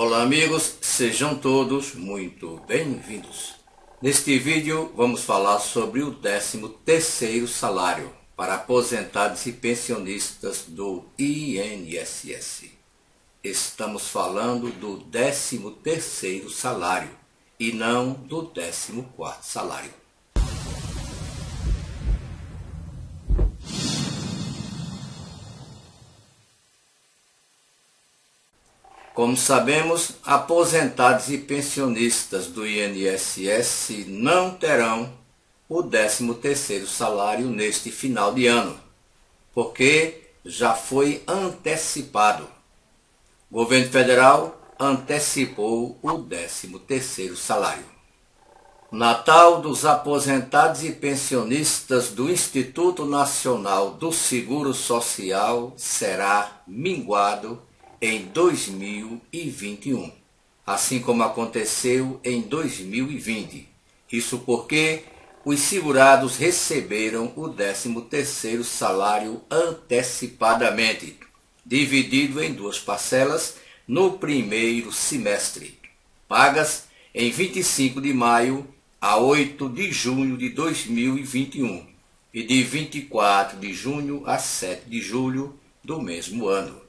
Olá amigos, sejam todos muito bem-vindos. Neste vídeo vamos falar sobre o 13º salário para aposentados e pensionistas do INSS. Estamos falando do 13º salário e não do 14º salário. Como sabemos, aposentados e pensionistas do INSS não terão o 13º salário neste final de ano, porque já foi antecipado. O governo federal antecipou o 13º salário. Natal dos aposentados e pensionistas do Instituto Nacional do Seguro Social será minguado em 2021, assim como aconteceu em 2020. Isso porque os segurados receberam o 13º salário antecipadamente, dividido em duas parcelas no primeiro semestre, pagas em 25 de maio a 8 de junho de 2021 e de 24 de junho a 7 de julho do mesmo ano.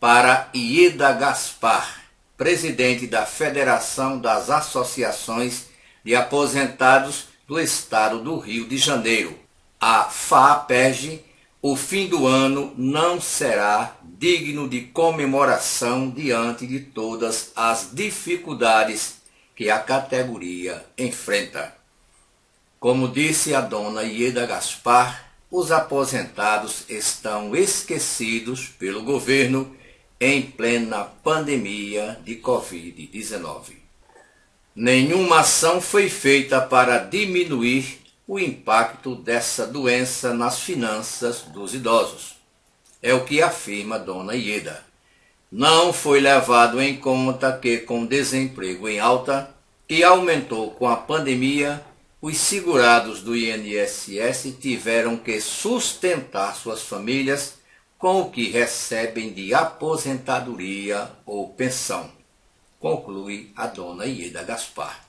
Para Yedda Gaspar, presidente da Federação das Associações de Aposentados do Estado do Rio de Janeiro, a Faaperj, o fim do ano não será digno de comemoração diante de todas as dificuldades que a categoria enfrenta. Como disse a dona Yedda Gaspar, os aposentados estão esquecidos pelo governo em plena pandemia de Covid-19. Nenhuma ação foi feita para diminuir o impacto dessa doença nas finanças dos idosos. É o que afirma dona Yedda. Não foi levado em conta que, com desemprego em alta, que aumentou com a pandemia, os segurados do INSS tiveram que sustentar suas famílias com o que recebem de aposentadoria ou pensão, conclui a dona Yedda Gaspar.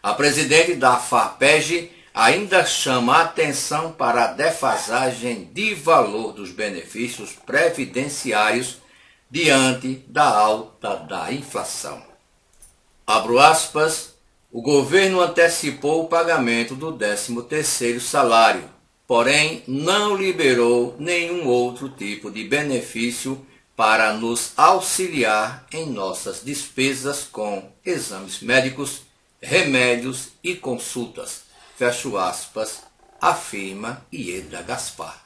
A presidente da Faaperj ainda chama a atenção para a defasagem de valor dos benefícios previdenciários diante da alta da inflação. Abro aspas, o governo antecipou o pagamento do 13º salário, porém não liberou nenhum outro tipo de benefício para nos auxiliar em nossas despesas com exames médicos, remédios e consultas, fecho aspas, afirma Yedda Gaspar.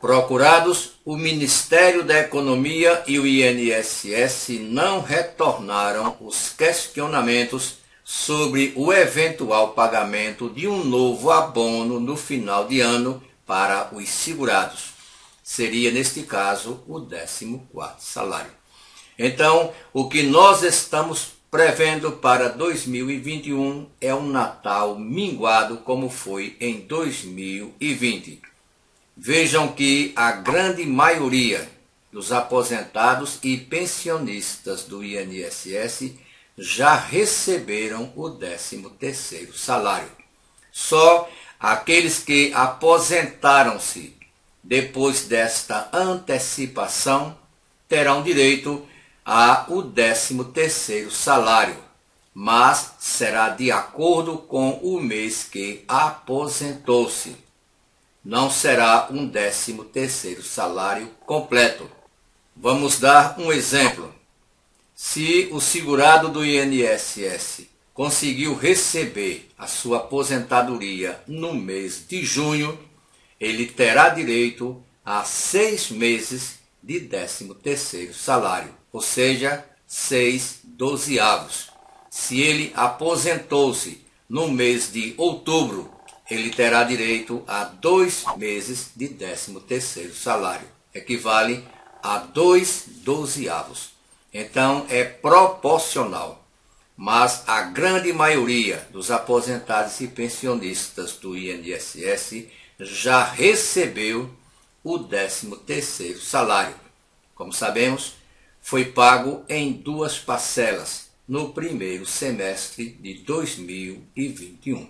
Procurados, o Ministério da Economia e o INSS não retornaram os questionamentos sobre o eventual pagamento de um novo abono no final de ano para os segurados. Seria, neste caso, o 14º salário. Então, o que nós estamos prevendo para 2021 é um Natal minguado, como foi em 2020. Vejam que a grande maioria dos aposentados e pensionistas do INSS já receberam o 13º salário. Só aqueles que aposentaram-se depois desta antecipação terão direito ao 13º salário, mas será de acordo com o mês que aposentou-se. Não será um 13º salário completo. Vamos dar um exemplo. Se o segurado do INSS conseguiu receber a sua aposentadoria no mês de junho, ele terá direito a 6 meses de 13º salário, ou seja, 6/12. Se ele aposentou-se no mês de outubro, ele terá direito a 2 meses de 13º salário, equivale a 2/12. Então é proporcional, mas a grande maioria dos aposentados e pensionistas do INSS já recebeu o 13º salário. Como sabemos, foi pago em duas parcelas no primeiro semestre de 2021.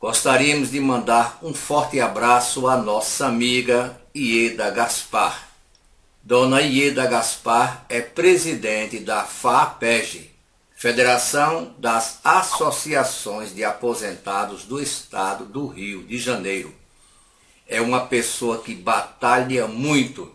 Gostaríamos de mandar um forte abraço à nossa amiga Yedda Gaspar. Dona Yedda Gaspar é presidente da Faaperj, Federação das Associações de Aposentados do Estado do Rio de Janeiro. É uma pessoa que batalha muito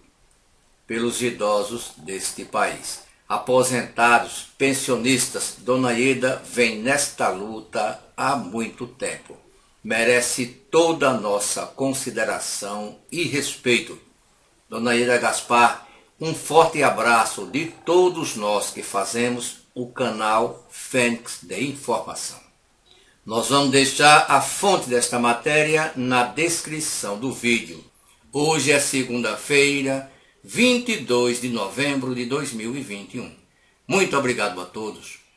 pelos idosos deste país. Aposentados, pensionistas, Dona Yedda vem nesta luta há muito tempo. Merece toda a nossa consideração e respeito. Dona Yedda Gaspar, um forte abraço de todos nós que fazemos o canal Fênix de Informação. Nós vamos deixar a fonte desta matéria na descrição do vídeo. Hoje é segunda-feira, 22 de novembro de 2021. Muito obrigado a todos.